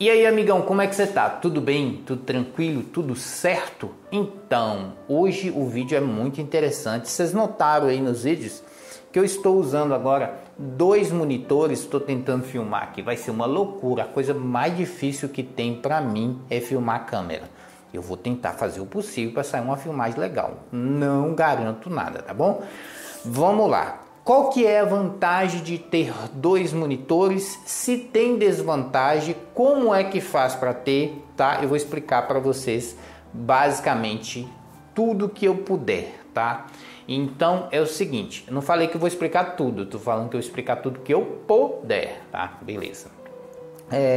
E aí, amigão, como é que você tá? Tudo bem? Tudo tranquilo? Tudo certo? Então, hoje o vídeo é muito interessante. Vocês notaram aí nos vídeos que eu estou usando agora dois monitores, estou tentando filmar aqui. Vai ser uma loucura, a coisa mais difícil que tem pra mim é filmar a câmera. Eu vou tentar fazer o possível para sair uma filmagem legal. Não garanto nada, tá bom? Vamos lá. Qual que é a vantagem de ter dois monitores? Se tem desvantagem, como é que faz para ter, tá? Eu vou explicar para vocês basicamente tudo que eu puder, tá? Então é o seguinte, eu não falei que eu vou explicar tudo, tô falando que eu vou explicar tudo que eu puder, tá? Beleza.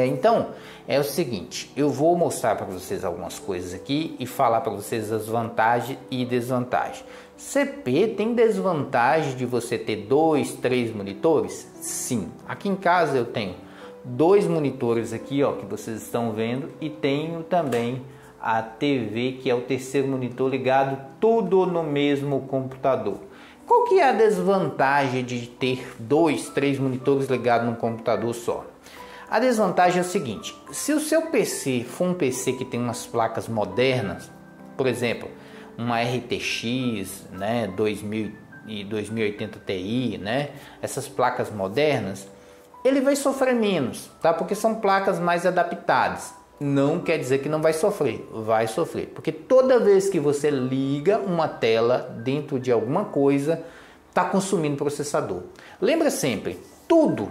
Então é o seguinte, eu vou mostrar para vocês algumas coisas aqui e falar para vocês as vantagens e desvantagens. CP tem desvantagem de você ter dois, três monitores? Sim, aqui em casa eu tenho dois monitores aqui, ó, que vocês estão vendo, e tenho também a TV, que é o terceiro monitor, ligado tudo no mesmo computador. Qual que é a desvantagem de ter dois, três monitores ligados num computador só? A desvantagem é o seguinte, se o seu PC for um PC que tem umas placas modernas, por exemplo, uma RTX, né, 2000 e 2080 Ti, né, essas placas modernas, ele vai sofrer menos, tá? Porque são placas mais adaptadas. Não quer dizer que não vai sofrer, vai sofrer. Porque toda vez que você liga uma tela dentro de alguma coisa, tá consumindo processador. Lembra sempre, tudo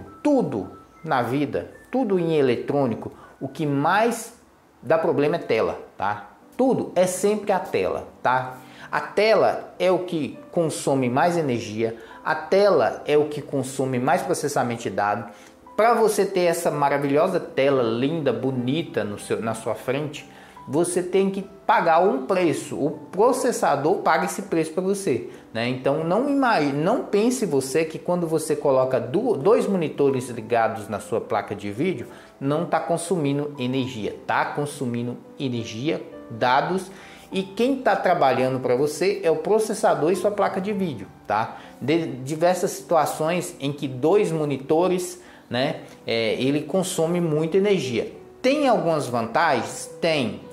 na vida, tudo em eletrônico, o que mais dá problema é tela, tá? Tudo é sempre a tela, tá? A tela é o que consome mais energia, a tela é o que consome mais processamento de dados. Para você ter essa maravilhosa tela linda, bonita na sua frente, você tem que pagar um preço. O processador paga esse preço para você, né? Então não pense você que quando você coloca dois monitores ligados na sua placa de vídeo, não está consumindo energia. Está consumindo energia, dados, e quem está trabalhando para você é o processador e sua placa de vídeo, tá? De diversas situações em que dois monitores, né, ele consome muita energia. Tem algumas vantagens?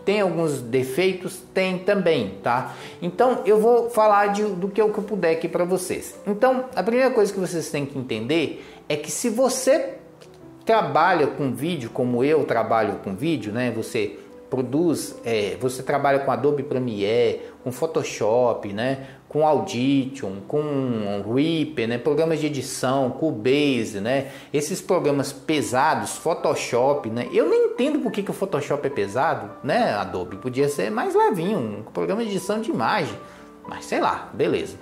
Tem alguns defeitos? Tem também, tá? Então eu vou falar do que eu puder aqui para vocês. Então a primeira coisa que vocês têm que entender é que se você trabalha com vídeo, como eu trabalho com vídeo, né, você produz, você trabalha com Adobe Premiere, com Photoshop, né, com Audition, com Reaper, né, programas de edição, Cubase, né, esses programas pesados, Photoshop, né, eu nem entendo porque que o Photoshop é pesado, né, Adobe podia ser mais levinho, um programa de edição de imagem, mas sei lá, beleza,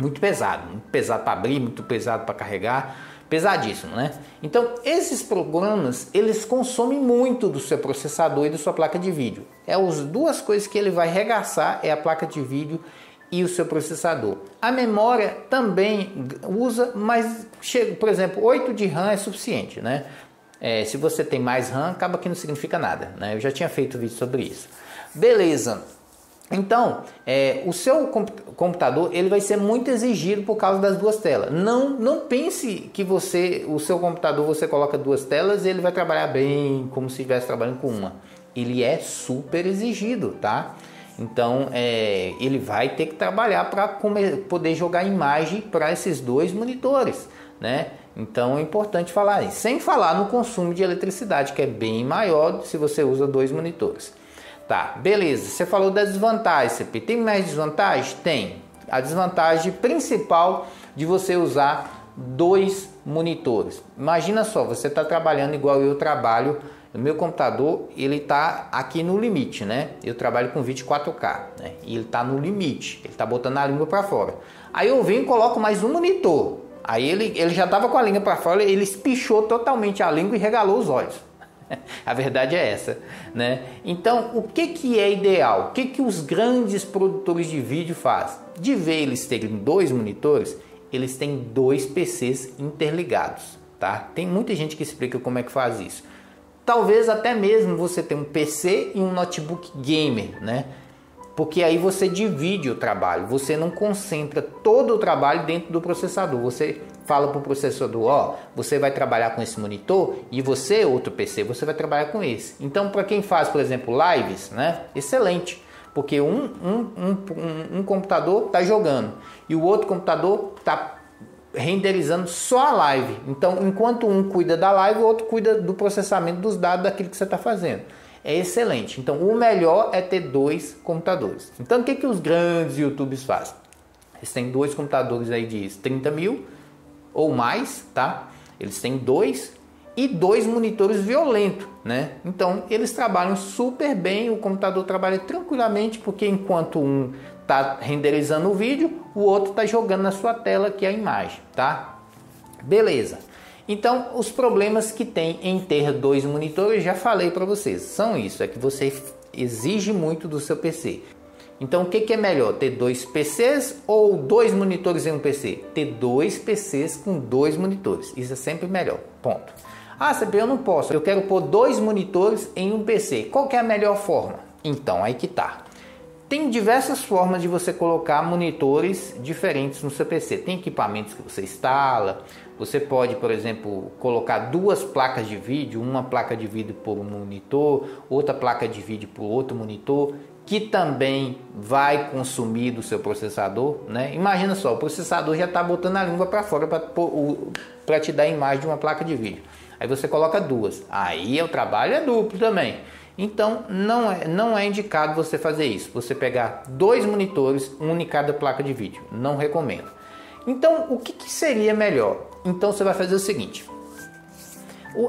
muito pesado para abrir, muito pesado para carregar, pesadíssimo, né? Então esses programas, eles consomem muito do seu processador e da sua placa de vídeo. É as duas coisas que ele vai arregaçar, é a placa de vídeo e o seu processador. A memória também usa, mas chega, por exemplo, 8 de RAM é suficiente, né? Se você tem mais RAM, acaba que não significa nada, né? Eu já tinha feito vídeo sobre isso. Beleza. Então, o seu computador, ele vai ser muito exigido por causa das duas telas. Não pense que o seu computador, você coloca duas telas e ele vai trabalhar bem, como se estivesse trabalhando com uma. Ele é super exigido, tá? Então, ele vai ter que trabalhar para poder jogar imagem para esses dois monitores, né? Então é importante falar isso. Sem falar no consumo de eletricidade, que é bem maior se você usa dois monitores. Tá, beleza. Você falou das desvantagens, CP. Tem mais desvantagem? Tem. A desvantagem principal de você usar dois monitores. Imagina só, você está trabalhando igual eu trabalho. O meu computador, ele está aqui no limite, né? Eu trabalho com vídeo 4K, né? E ele está no limite. Ele está botando a língua para fora. Aí eu venho e coloco mais um monitor. Aí ele já estava com a língua para fora, ele espichou totalmente a língua e regalou os olhos. A verdade é essa, né? Então, o que é ideal? O que os grandes produtores de vídeo fazem? De ver eles terem dois monitores, eles têm dois PCs interligados, tá? Tem muita gente que explica como é que faz isso. Talvez até mesmo você tenha um PC e um notebook gamer, né? porque aí você divide o trabalho, você não concentra todo o trabalho dentro do processador. Você fala para o processador, ó, você vai trabalhar com esse monitor e você, outro PC, você vai trabalhar com esse. Então, para quem faz, por exemplo, lives, né, excelente, porque um computador está jogando e o outro computador está renderizando só a live. Então, enquanto um cuida da live, o outro cuida do processamento dos dados daquilo que você está fazendo. É excelente. Então, o melhor é ter dois computadores. Então, o que que os grandes YouTubers fazem? Eles têm dois computadores aí de 30 mil ou mais, tá? Eles têm dois monitores violentos, né? Então, eles trabalham super bem, o computador trabalha tranquilamente, porque enquanto um tá renderizando o vídeo, o outro tá jogando na sua tela que é a imagem, tá? Beleza. Então, os problemas que tem em ter dois monitores, já falei para vocês, são isso, é que você exige muito do seu PC. Então, o que que é melhor, ter dois PCs ou dois monitores em um PC? Ter dois PCs com dois monitores, isso é sempre melhor, ponto. Ah, CP, eu não posso, eu quero pôr dois monitores em um PC, qual que é a melhor forma? Então, aí que tá. Tem diversas formas de você colocar monitores diferentes no seu PC. Tem equipamentos que você instala. Você pode, por exemplo, colocar duas placas de vídeo. Uma placa de vídeo por um monitor, outra placa de vídeo por outro monitor, que também vai consumir do seu processador, né? Imagina só, o processador já está botando a língua para fora para te dar a imagem de uma placa de vídeo. Aí você coloca duas. Aí o trabalho é duplo também. Então, não é indicado você fazer isso. Você pegar dois monitores, um em cada placa de vídeo. Não recomendo. Então, o que que seria melhor? Então, você vai fazer o seguinte.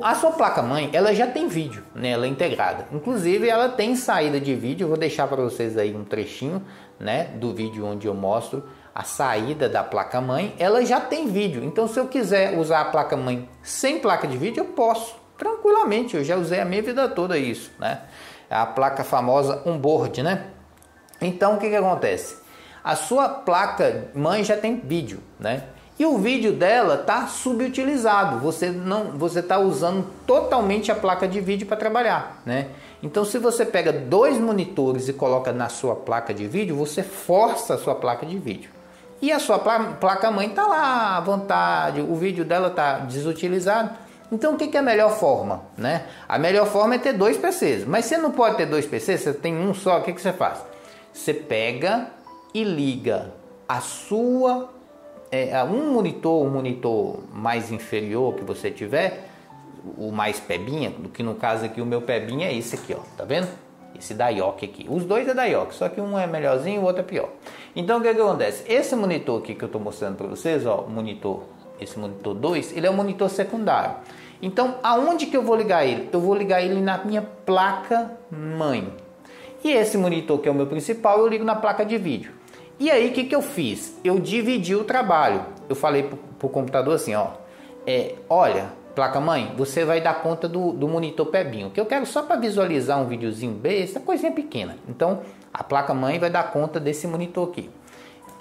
A sua placa-mãe, ela já tem vídeo, né? Ela é integrada. Inclusive, ela tem saída de vídeo. Eu vou deixar para vocês aí um trechinho, né, do vídeo onde eu mostro a saída da placa-mãe. Ela já tem vídeo. Então, se eu quiser usar a placa-mãe sem placa de vídeo, eu posso. Tranquilamente, eu já usei a minha vida toda isso, né? A placa famosa onboard, né? Então, o que que acontece? A sua placa mãe já tem vídeo, né? E o vídeo dela tá subutilizado. Você tá usando totalmente a placa de vídeo para trabalhar, né? Então, se você pega dois monitores e coloca na sua placa de vídeo, você força a sua placa de vídeo. E a sua placa-mãe tá lá à vontade, o vídeo dela tá desutilizado. Então, o que que é a melhor forma, né? A melhor forma é ter dois PCs. Mas você não pode ter dois PCs, você tem um só. O que que você faz? Você pega e liga a sua um monitor mais inferior que você tiver, o mais pebinha, que no caso aqui o meu pebinha é esse aqui, ó, tá vendo? Esse da IOC aqui. Os dois é da IOC, só que um é melhorzinho e o outro é pior. Então, o que que acontece? Esse monitor aqui que eu tô mostrando para vocês, ó, esse monitor 2, ele é um monitor secundário. Então, aonde que eu vou ligar ele? Eu vou ligar ele na minha placa mãe. E esse monitor, que é o meu principal, eu ligo na placa de vídeo. E aí, o que que eu fiz? Eu dividi o trabalho. Eu falei pro computador assim, ó. Olha, placa mãe, você vai dar conta do monitor pebinho, que eu quero só para visualizar um videozinho besta, coisinha pequena. Então, a placa mãe vai dar conta desse monitor aqui.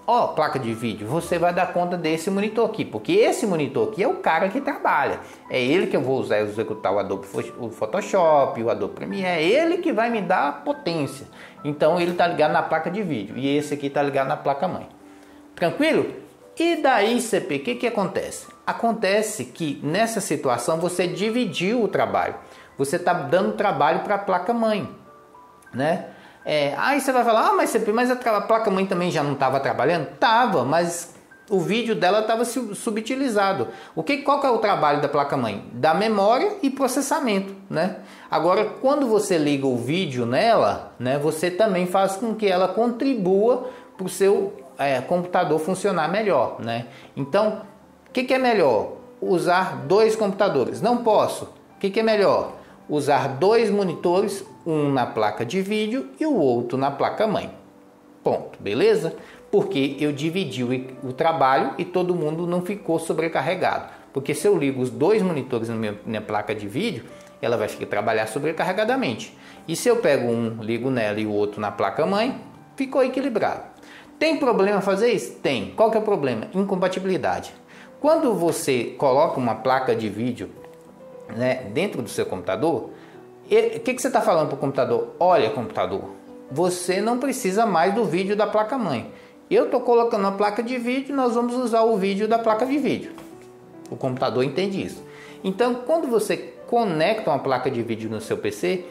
Ó, placa de vídeo, você vai dar conta desse monitor aqui, porque esse monitor aqui é o cara que trabalha. É ele que eu vou usar, executar o Adobe Photoshop, o Adobe Premiere, é ele que vai me dar potência. Então, ele tá ligado na placa de vídeo e esse aqui tá ligado na placa mãe. Tranquilo? E daí, CP, o que que acontece? Acontece que nessa situação você dividiu o trabalho. Você tá dando trabalho para a placa mãe, né? Aí você vai falar, mas a placa-mãe também já não estava trabalhando? Tava, mas o vídeo dela estava subutilizado. Qual que é o trabalho da placa-mãe? Da memória e processamento, né? Agora, quando você liga o vídeo nela, né, você também faz com que ela contribua para o seu computador funcionar melhor, né? Então, o que que é melhor? Usar dois computadores. Não posso. O que que é melhor? Usar dois monitores, um na placa de vídeo e o outro na placa mãe. Ponto, beleza? Porque eu dividi o trabalho e todo mundo não ficou sobrecarregado. Porque se eu ligo os dois monitores na minha placa de vídeo, ela vai trabalhar sobrecarregadamente. E se eu pego um, ligo nela e o outro na placa mãe, ficou equilibrado. Tem problema fazer isso? Tem. Qual que é o problema? Incompatibilidade. Quando você coloca uma placa de vídeo, né, dentro do seu computador, o que que você está falando para o computador? Olha, computador, você não precisa mais do vídeo da placa-mãe. Eu estou colocando a placa de vídeo, nós vamos usar o vídeo da placa de vídeo. O computador entende isso. Então, quando você conecta uma placa de vídeo no seu PC,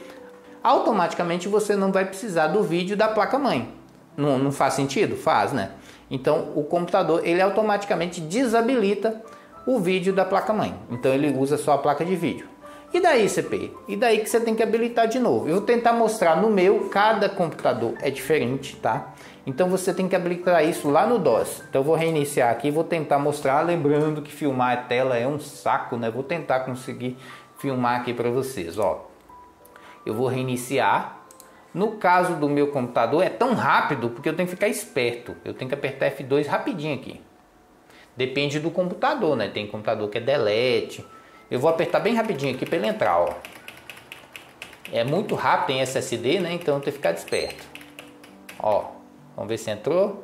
automaticamente você não vai precisar do vídeo da placa-mãe. Não faz sentido? Faz, né? Então, o computador, ele automaticamente desabilita o vídeo da placa-mãe. Então, ele usa só a placa de vídeo. E daí, CP? E daí que você tem que habilitar de novo? Eu vou tentar mostrar no meu, cada computador é diferente, tá? Então você tem que habilitar isso lá no DOS. Então eu vou reiniciar aqui e vou tentar mostrar, lembrando que filmar a tela é um saco, né? Vou tentar conseguir filmar aqui para vocês, ó. Eu vou reiniciar. No caso do meu computador é tão rápido, porque eu tenho que ficar esperto. Eu tenho que apertar F2 rapidinho aqui. Depende do computador, né? Tem computador que é delete. Eu vou apertar bem rapidinho aqui para ele entrar, ó. É muito rápido, tem SSD, né? Então tem que ficar esperto. Ó, vamos ver se entrou.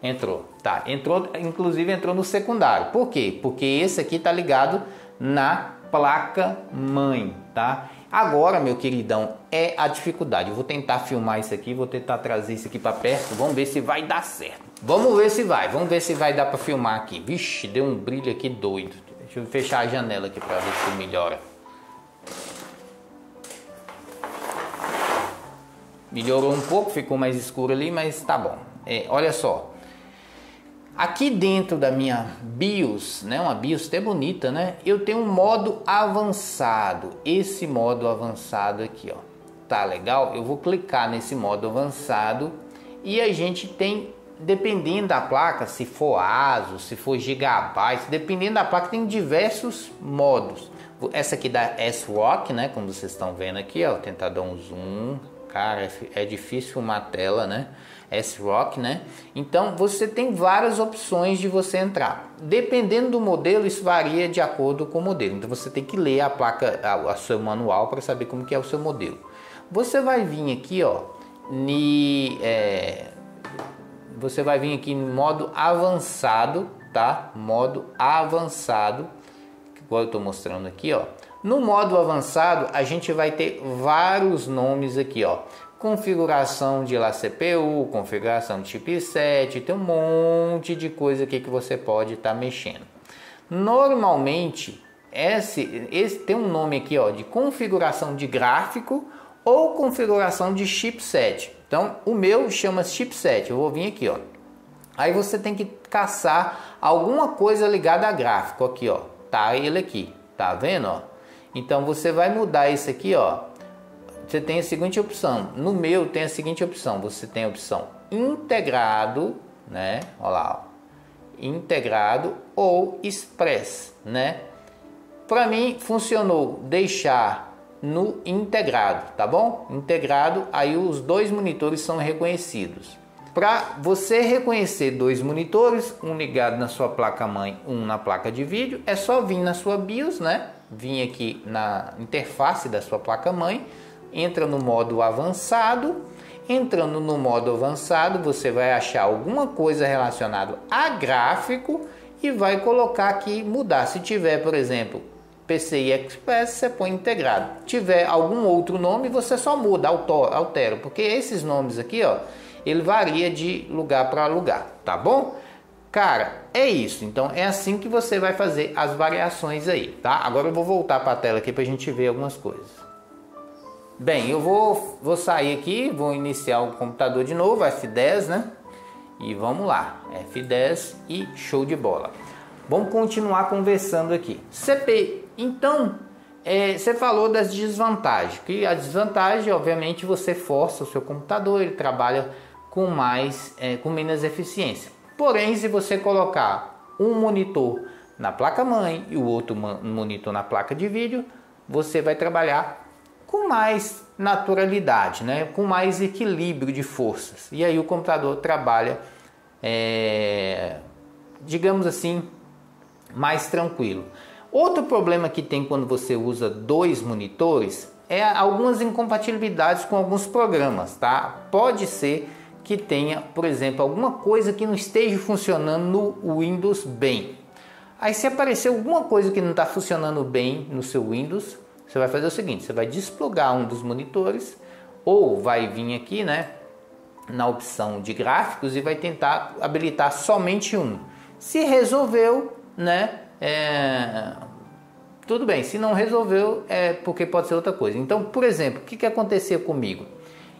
Entrou, tá? Entrou, inclusive entrou no secundário. Por quê? Porque esse aqui tá ligado na placa mãe, tá? Agora, meu queridão, é a dificuldade. Eu vou tentar filmar isso aqui, vou tentar trazer isso aqui para perto. Vamos ver se vai dar certo. Vamos ver se vai. Vamos ver se vai dar para filmar aqui. Vixe, deu um brilho aqui doido. Deixa eu fechar a janela aqui para ver se melhora. Melhorou um pouco, ficou mais escuro ali, mas tá bom. É, olha só. Aqui dentro da minha BIOS, né, uma BIOS até bonita, né? Eu tenho um modo avançado. Esse modo avançado aqui, ó. Tá legal? Eu vou clicar nesse modo avançado e a gente tem, dependendo da placa, se for ASUS, se for Gigabyte, dependendo da placa, tem diversos modos. Essa aqui da SRock, né? Como vocês estão vendo aqui, ó. Vou tentar dar um zoom. Cara, é difícil filmar a tela, né? SRock, né? Então você tem várias opções de você entrar. Dependendo do modelo, isso varia de acordo com o modelo. Então você tem que ler a placa, o seu manual para saber como que é o seu modelo. Você vai vir aqui, ó, você vai vir aqui em modo avançado, tá? Modo avançado, igual eu estou mostrando aqui, ó. No modo avançado, a gente vai ter vários nomes aqui, ó. Configuração de lá CPU, configuração de chipset, tem um monte de coisa aqui que você pode estar mexendo. Normalmente, esse tem um nome aqui, ó, de configuração de gráfico ou configuração de chipset. Então, o meu chama chipset. Eu vou vir aqui, ó. Aí você tem que caçar alguma coisa ligada a gráfico aqui, ó. Tá ele aqui, tá vendo, ó? Então você vai mudar isso aqui, ó. Você tem a seguinte opção. No meu tem a seguinte opção. Você tem a opção integrado, né? Olha lá, ó. Integrado ou express, né? Para mim funcionou deixar no integrado, tá bom? Integrado, aí os dois monitores são reconhecidos. Para você reconhecer dois monitores, um ligado na sua placa-mãe, um na placa de vídeo, é só vir na sua BIOS, né? Vim aqui na interface da sua placa-mãe, entra no modo avançado. Entrando no modo avançado, você vai achar alguma coisa relacionada a gráfico e vai colocar aqui, mudar. Se tiver, por exemplo, PCI Express, você põe integrado. Se tiver algum outro nome, você só muda, altera, porque esses nomes aqui, ó, ele varia de lugar para lugar, tá bom? Cara, é isso. Então é assim que você vai fazer as variações aí, tá? Agora eu vou voltar para a tela aqui para a gente ver algumas coisas. Bem, eu vou sair aqui, vou iniciar o computador de novo, F10, né? E vamos lá, F10 e show de bola. Vamos continuar conversando aqui. CP, então, você falou das desvantagens. Que a desvantagem, obviamente, você força o seu computador, ele trabalha com menos eficiência. Porém, se você colocar um monitor na placa-mãe e o outro monitor na placa de vídeo, você vai trabalhar com mais naturalidade, né? Com mais equilíbrio de forças. E aí o computador trabalha, digamos assim, mais tranquilo. Outro problema que tem quando você usa dois monitores é algumas incompatibilidades com alguns programas, tá? Pode ser que tenha, por exemplo, alguma coisa que não esteja funcionando no Windows bem. Aí se aparecer alguma coisa que não está funcionando bem no seu Windows, você vai fazer o seguinte, você vai desplugar um dos monitores ou vai vir aqui, né, na opção de gráficos e vai tentar habilitar somente um. Se resolveu, né, tudo bem. Se não resolveu, é porque pode ser outra coisa. Então, por exemplo, o que acontecia comigo?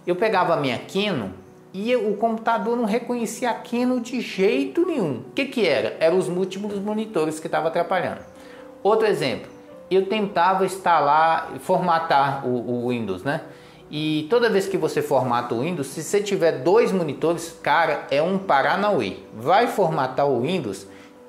Eu pegava a minha Keno e o computador não reconhecia a Keno de jeito nenhum. O que que era? Eram os múltiplos monitores que estavam atrapalhando. Outro exemplo, eu tentava instalar, formatar o Windows, né? E toda vez que você formata o Windows, se você tiver dois monitores, cara, é um paranauê. Vai formatar o Windows,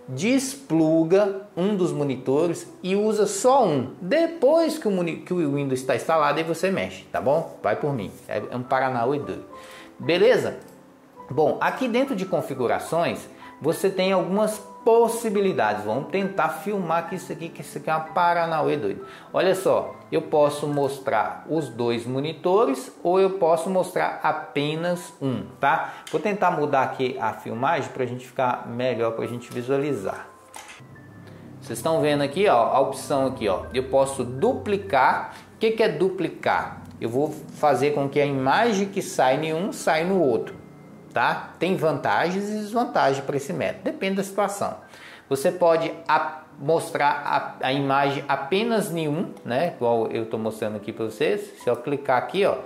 despluga um dos monitores e usa só um. Depois que o Windows está instalado, aí você mexe, tá bom? Vai por mim, é um paranauê doido. Beleza? Bom, aqui dentro de configurações, você tem algumas possibilidades. Vamos tentar filmar que isso aqui é uma paranauê doido. Olha só, eu posso mostrar os dois monitores ou eu posso mostrar apenas um, tá? Vou tentar mudar aqui a filmagem para a gente ficar melhor, para a gente visualizar. Vocês estão vendo aqui, ó, a opção aqui, ó, eu posso duplicar. O que é duplicar? Eu vou fazer com que a imagem que sai em um saia no outro. Tá? Tem vantagens e desvantagens para esse método, depende da situação. Você pode mostrar a imagem apenas em um, né? Igual eu estou mostrando aqui para vocês. Se eu clicar aqui, ó,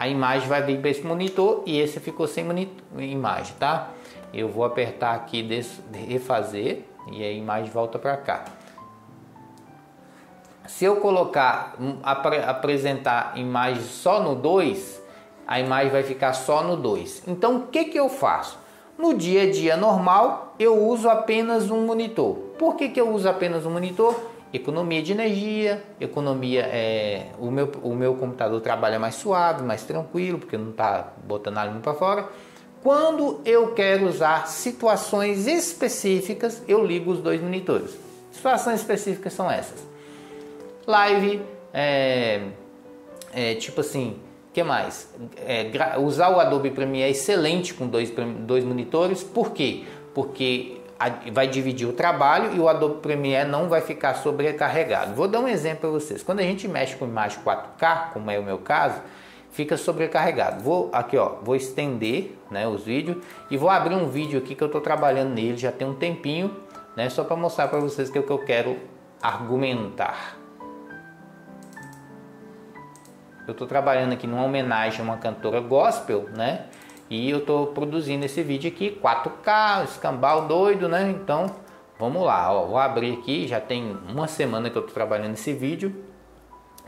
a imagem vai vir para esse monitor e esse ficou sem imagem, tá? Eu vou apertar aqui, refazer e a imagem volta para cá. Se eu colocar apresentar imagem só no 2, a imagem vai ficar só no 2. Então, o que eu faço? No dia a dia normal, eu uso apenas um monitor. Por que eu uso apenas um monitor? Economia de energia, economia... O meu computador trabalha mais suave, mais tranquilo, porque não está botando a língua para fora. Quando eu quero usar situações específicas, eu ligo os dois monitores. Situações específicas são essas. Live, tipo assim... que mais? Usar o Adobe Premiere é excelente com dois monitores. Por quê? Porque vai dividir o trabalho e o Adobe Premiere não vai ficar sobrecarregado. Vou dar um exemplo para vocês. Quando a gente mexe com imagem 4K, como é o meu caso, fica sobrecarregado. Vou aqui, ó, vou estender, né, os vídeos e vou abrir um vídeo aqui que eu estou trabalhando nele já tem um tempinho, né, só para mostrar para vocês que é o que eu quero argumentar. Eu estou trabalhando aqui numa homenagem a uma cantora gospel, né? E eu estou produzindo esse vídeo aqui, 4K, escambau doido, né? Então, vamos lá, ó, vou abrir aqui, já tem uma semana que eu estou trabalhando esse vídeo.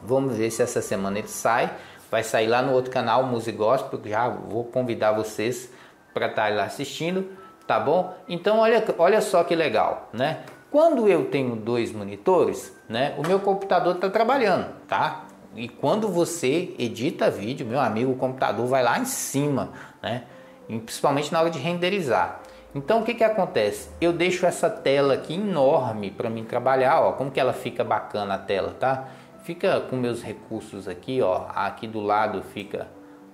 Vamos ver se essa semana ele sai. Vai sair lá no outro canal, Music Gospel, já vou convidar vocês para estar lá assistindo, tá bom? Então, olha só que legal, né? Quando eu tenho dois monitores, né? O meu computador está trabalhando, tá? E quando você edita vídeo, meu amigo, o computador vai lá em cima, né? E principalmente na hora de renderizar. Então, o que acontece? Eu deixo essa tela aqui enorme para mim trabalhar, ó. Como que ela fica bacana a tela, tá? Fica com meus recursos aqui, ó. Aqui do lado fica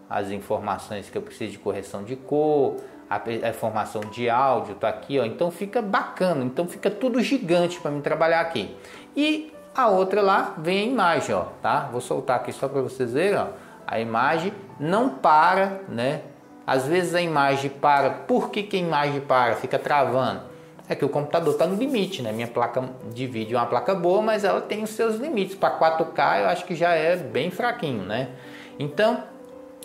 as informações que eu preciso de correção de cor, a formação de áudio, tá aqui, ó. Então fica bacana. Então fica tudo gigante para mim trabalhar aqui. E a outra lá vem a imagem, ó, tá? Vou soltar aqui só para vocês verem, ó. A imagem não para, né? Às vezes a imagem para. Por que a imagem para? Fica travando. É que o computador está no limite, né? Minha placa de vídeo é uma placa boa, mas ela tem os seus limites. Para 4K eu acho que já é bem fraquinho, né? Então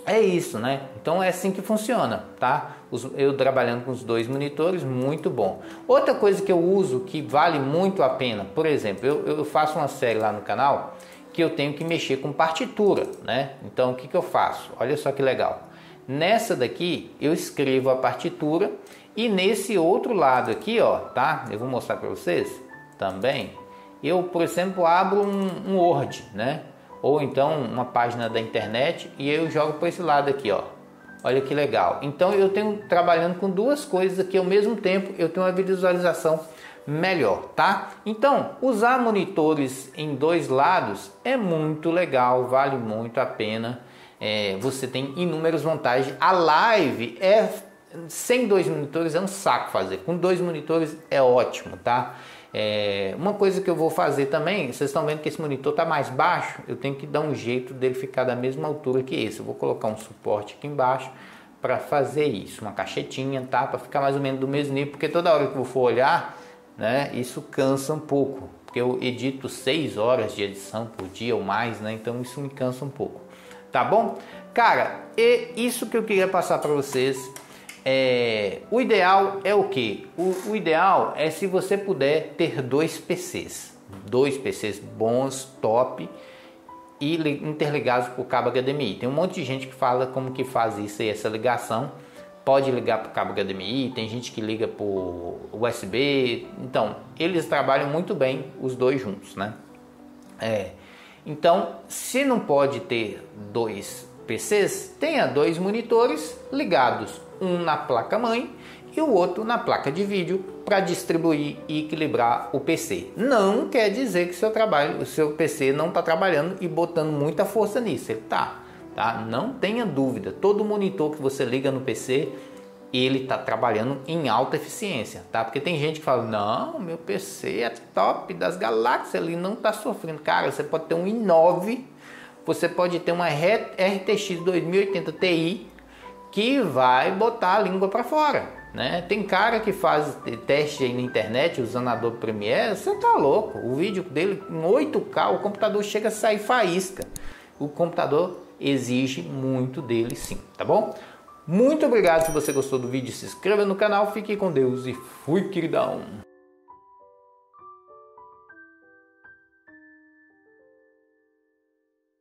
é isso, né? Então é assim que funciona, tá? Eu trabalhando com os dois monitores, muito bom. Outra coisa que eu uso que vale muito a pena, por exemplo, eu faço uma série lá no canal que eu tenho que mexer com partitura, né? Então o que eu faço? Olha só que legal. Nessa daqui eu escrevo a partitura e nesse outro lado aqui, ó, tá? Eu vou mostrar para vocês também. Eu, por exemplo, abro um Word, né? Ou então uma página da internet e eu jogo para esse lado aqui, ó. Olha que legal. Então eu tenho trabalhando com duas coisas aqui ao mesmo tempo, eu tenho uma visualização melhor, tá? Então, usar monitores em dois lados é muito legal, vale muito a pena. Você tem inúmeras vantagens. A live sem dois monitores é um saco fazer. Com dois monitores é ótimo, tá? Uma coisa que eu vou fazer também, vocês estão vendo que esse monitor está mais baixo, eu tenho que dar um jeito dele ficar da mesma altura que esse. Eu vou colocar um suporte aqui embaixo para fazer isso, uma caixetinha, tá? Para ficar mais ou menos do mesmo nível, porque toda hora que eu for olhar, né, isso cansa um pouco, porque eu edito 6 horas de edição por dia ou mais, né? Então isso me cansa um pouco, tá bom? Cara, e isso que eu queria passar para vocês. O ideal é o que? O ideal é se você puder ter dois PCs bons, top, e interligados por cabo HDMI. Tem um monte de gente que fala como que faz isso aí, essa ligação. Pode ligar por cabo HDMI, tem gente que liga por USB. Então, eles trabalham muito bem os dois juntos, né? Então, se não pode ter dois PCs, tenha dois monitores ligados. Um na placa-mãe e o outro na placa de vídeo para distribuir e equilibrar o PC. Não quer dizer que o seu PC não está trabalhando e botando muita força nisso. Ele está, tá? Não tenha dúvida. Todo monitor que você liga no PC, ele está trabalhando em alta eficiência, tá? Porque tem gente que fala, não, meu PC é top das galáxias, ele não está sofrendo. Cara, você pode ter um i9, você pode ter uma RTX 2080 Ti, que vai botar a língua para fora, né? Tem cara que faz teste aí na internet usando Adobe Premiere, você tá louco, o vídeo dele em 8K, o computador chega a sair faísca. O computador exige muito dele sim, tá bom? Muito obrigado, se você gostou do vídeo, se inscreva no canal, fique com Deus e fui, queridão!